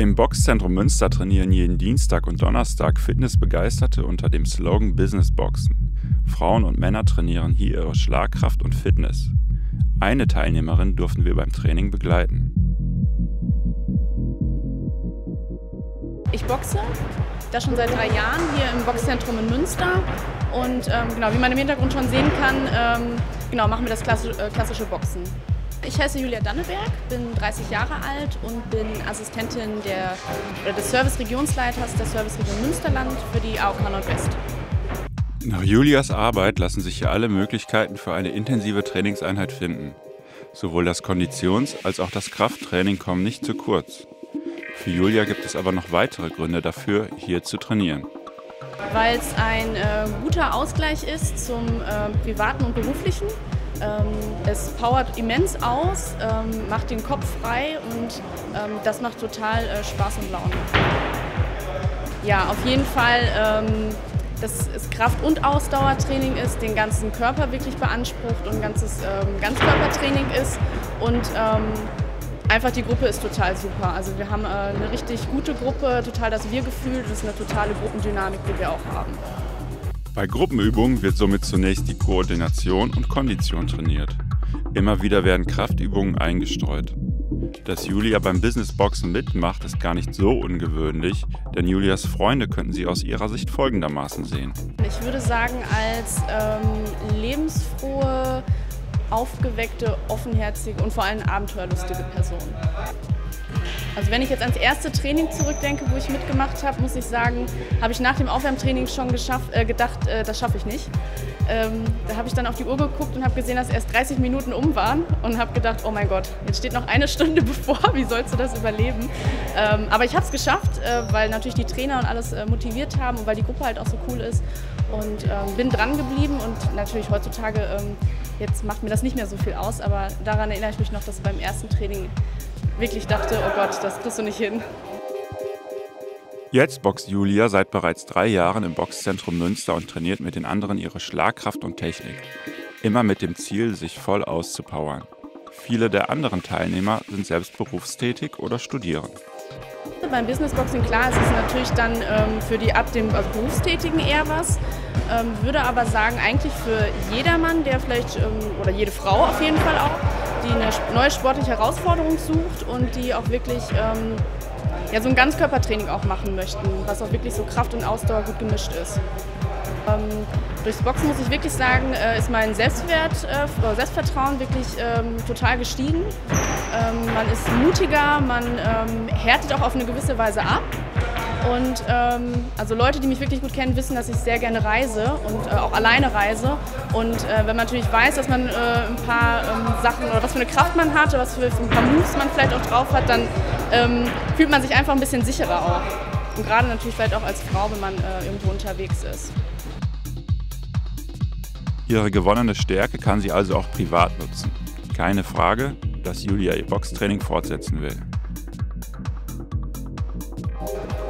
Im Boxzentrum Münster trainieren jeden Dienstag und Donnerstag Fitnessbegeisterte unter dem Slogan Business Boxen. Frauen und Männer trainieren hier ihre Schlagkraft und Fitness. Eine Teilnehmerin durften wir beim Training begleiten. Ich boxe, das schon seit 3 Jahren hier im Boxzentrum in Münster. Und wie man im Hintergrund schon sehen kann, machen wir das klassische Boxen. Ich heiße Julia Danneberg, bin 30 Jahre alt und bin Assistentin des Serviceregionsleiters der Serviceregion Münsterland für die AOK Nordwest. Nach Julias Arbeit lassen sich hier alle Möglichkeiten für eine intensive Trainingseinheit finden. Sowohl das Konditions- als auch das Krafttraining kommen nicht zu kurz. Für Julia gibt es aber noch weitere Gründe dafür, hier zu trainieren. Weil es ein guter Ausgleich ist zum privaten und beruflichen. Es powert immens aus, macht den Kopf frei und das macht total Spaß und Laune. Ja, auf jeden Fall, dass es Kraft- und Ausdauertraining ist, den ganzen Körper wirklich beansprucht und Ganzkörpertraining ist. Und einfach die Gruppe ist total super. Also wir haben eine richtig gute Gruppe, total das Wir-Gefühl, das ist eine totale Gruppendynamik, die wir auch haben. Bei Gruppenübungen wird somit zunächst die Koordination und Kondition trainiert. Immer wieder werden Kraftübungen eingestreut. Dass Julia beim Businessboxen mitmacht, ist gar nicht so ungewöhnlich, denn Julias Freunde könnten sie aus ihrer Sicht folgendermaßen sehen. Ich würde sagen, als lebensfrohe, aufgeweckte, offenherzige und vor allem abenteuerlustige Person. Also wenn ich jetzt ans erste Training zurückdenke, wo ich mitgemacht habe, muss ich sagen, habe ich nach dem Aufwärmtraining schon gedacht, das schaffe ich nicht. Da habe ich dann auf die Uhr geguckt und habe gesehen, dass erst 30 Minuten um waren und habe gedacht, oh mein Gott, jetzt steht noch 1 Stunde bevor, wie sollst du das überleben? Aber ich habe es geschafft, weil natürlich die Trainer und alles motiviert haben und weil die Gruppe halt auch so cool ist und bin dran geblieben und natürlich heutzutage, jetzt macht mir das nicht mehr so viel aus, aber daran erinnere ich mich noch, dass beim ersten Training wirklich dachte, oh Gott, das kriegst du nicht hin. Jetzt boxt Julia seit bereits 3 Jahren im Boxzentrum Münster und trainiert mit den anderen ihre Schlagkraft und Technik. Immer mit dem Ziel, sich voll auszupowern. Viele der anderen Teilnehmer sind selbst berufstätig oder studieren. Beim Businessboxing, klar, ist es natürlich dann für die Berufstätigen eher was. Würde aber sagen, eigentlich für jedermann, der vielleicht, oder jede Frau auf jeden Fall auch, die eine neue sportliche Herausforderung sucht und die auch wirklich so ein Ganzkörpertraining auch machen möchten, was auch wirklich so Kraft und Ausdauer gut gemischt ist. Durchs Boxen muss ich wirklich sagen, ist mein Selbstvertrauen wirklich total gestiegen. Man ist mutiger, man härtet auch auf eine gewisse Weise ab. Und also Leute, die mich wirklich gut kennen, wissen, dass ich sehr gerne reise und auch alleine reise. Und wenn man natürlich weiß, dass man ein paar Sachen oder was für eine Kraft man hat, oder was für ein paar Moves man vielleicht auch drauf hat, dann fühlt man sich einfach ein bisschen sicherer auch. Und gerade natürlich vielleicht auch als Frau, wenn man irgendwo unterwegs ist. Ihre gewonnene Stärke kann sie also auch privat nutzen. Keine Frage, dass Julia ihr Boxtraining fortsetzen will.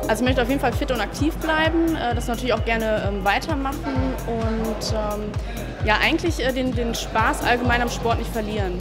Also ich möchte auf jeden Fall fit und aktiv bleiben, das natürlich auch gerne weitermachen und eigentlich den Spaß allgemein am Sport nicht verlieren.